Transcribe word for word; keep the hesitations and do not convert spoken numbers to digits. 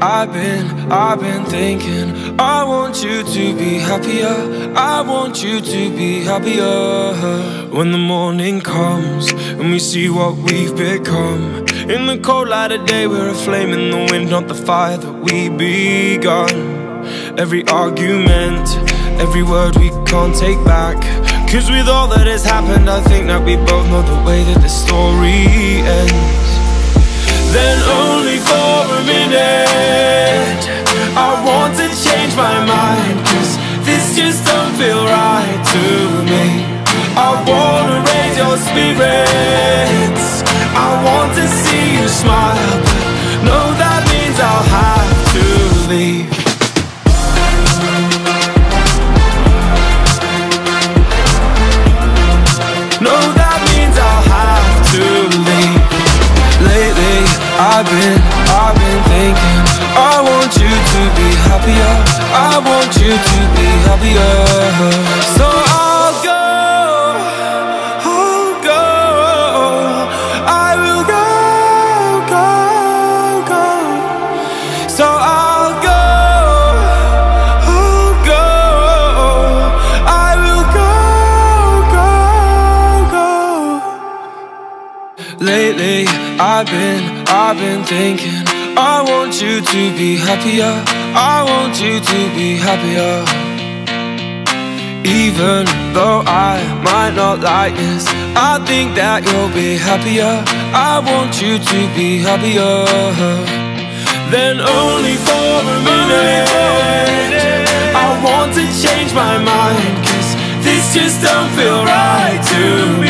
I've been, I've been thinking. I want you to be happier. I want you to be happier. When the morning comes and we see what we've become, in the cold light of day we're a flame in the wind, not the fire that we begun. Every argument, every word we can't take back, 'cause with all that has happened, I think that we both know the way that the story ends. Then only for a minute I want to change my mind, 'cause this just don't feel right to me. I wanna raise your spirits, I want to see you smile, but no, that means I'll have to leave. No, that means I'll have to leave. Lately, I've been, I've been thinking, I want you to be happier, I want you to be happier. So I'll go, I'll go, I will go, go, go. So I'll go, I'll go, I will go, go, go. Lately, I've been, I've been thinking, I want you to be happier, I want you to be happier. Even though I might not like this, I think that you'll be happier, I want you to be happier. Then only for a minute I want to change my mind, 'cause this just don't feel right to me.